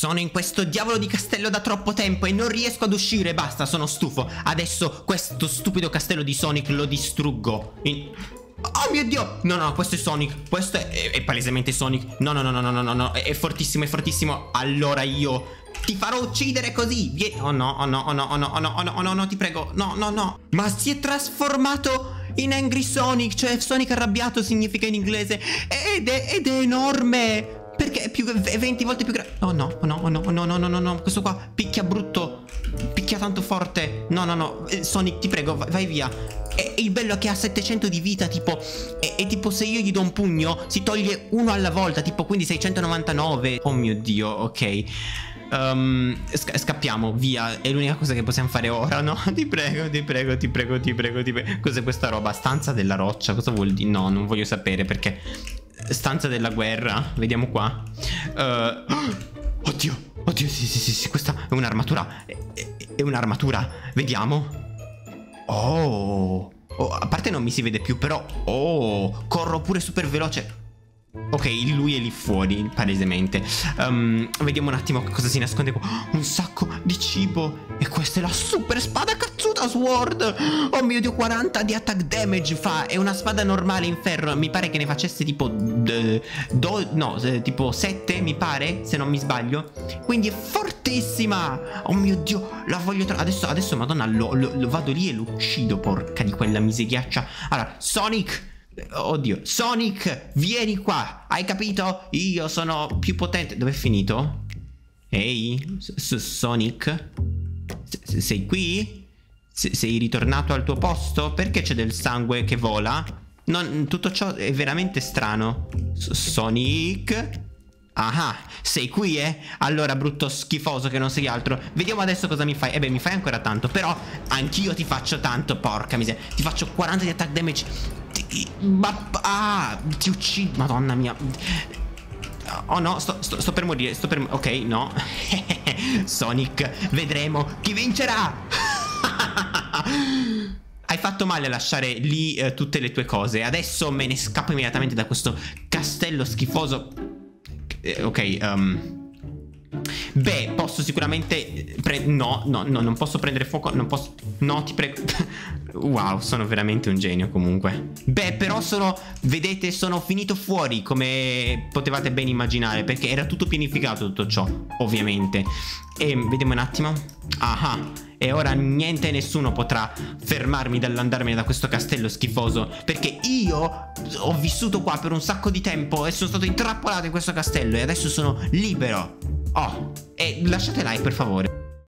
Sono in questo diavolo di castello da troppo tempo e non riesco ad uscire. Basta, sono stufo. Adesso questo stupido castello di Sonic lo distruggo. Oh mio Dio! No, no, questo è Sonic. Questo è palesemente Sonic. No, no, no, no, no, no, no. È fortissimo, è fortissimo. Allora io ti farò uccidere così. Oh no, oh no, oh no, oh no, oh no, oh no, oh no, no, ti prego. No, no, no. Ma si è trasformato in Angry Sonic. Cioè Sonic arrabbiato significa in inglese. Ed è enorme. Perché è 20 volte più grande. Oh no, oh no, oh no, oh no, no, no, no, no. Questo qua picchia brutto. Picchia tanto forte. No, no, no, Sonic, ti prego, vai via. E il bello è che ha 700 di vita. Tipo, e tipo se io gli do un pugno si toglie uno alla volta. Tipo, quindi 699. Oh mio Dio, ok. Scappiamo, via. È l'unica cosa che possiamo fare ora, no? Ti prego, ti prego, ti prego, ti prego, ti prego. Cos'è questa roba? Stanza della roccia. Cosa vuol dire? No, non voglio sapere perché. Stanza della guerra. Vediamo qua. Oddio, oddio, sì, sì, sì, sì. Questa è un'armatura. È un'armatura. Vediamo. Oh, a parte non mi si vede più, però. Oh, corro pure super veloce. Ok, lui è lì fuori, palesemente. Vediamo un attimo cosa si nasconde qua. Oh, un sacco di cibo. E questa è la super spada cazzuta Sword. Oh mio Dio, 40 di attack damage fa. È una spada normale in ferro. Mi pare che ne facesse tipo tipo 7, mi pare, se non mi sbaglio. Quindi è fortissima. Oh mio Dio, la voglio trovare. Adesso, madonna, lo vado lì e lo uccido. Porca di quella miseriaccia. Allora, Sonic. Oddio, Sonic, vieni qua. Hai capito? Io sono più potente. Dov'è finito? Ehi, Sonic, sei qui? Sei ritornato al tuo posto? Perché c'è del sangue che vola? Non, tutto ciò è veramente strano. Sonic. Ah, sei qui, eh? Allora, brutto schifoso che non sei altro. Vediamo adesso cosa mi fai. E beh, mi fai ancora tanto. Però anch'io ti faccio tanto. Porca miseria. Ti faccio 40 di attack damage. Ti uccido. Madonna mia. Oh no, sto per morire. Ok, no. Sonic, vedremo chi vincerà. Hai fatto male a lasciare lì tutte le tue cose. Adesso me ne scappo immediatamente da questo castello schifoso. Ok, beh, posso sicuramente no, non posso prendere fuoco. Non posso. No, ti prego. Wow, sono veramente un genio comunque. Beh, però sono. Vedete, sono finito fuori, come potevate ben immaginare, perché era tutto pianificato tutto ciò, ovviamente. E vediamo un attimo. Ah, e ora niente e nessuno potrà fermarmi dall'andarmene da questo castello schifoso, perché io ho vissuto qua per un sacco di tempo e sono stato intrappolato in questo castello e adesso sono libero. Oh, e lasciate like per favore.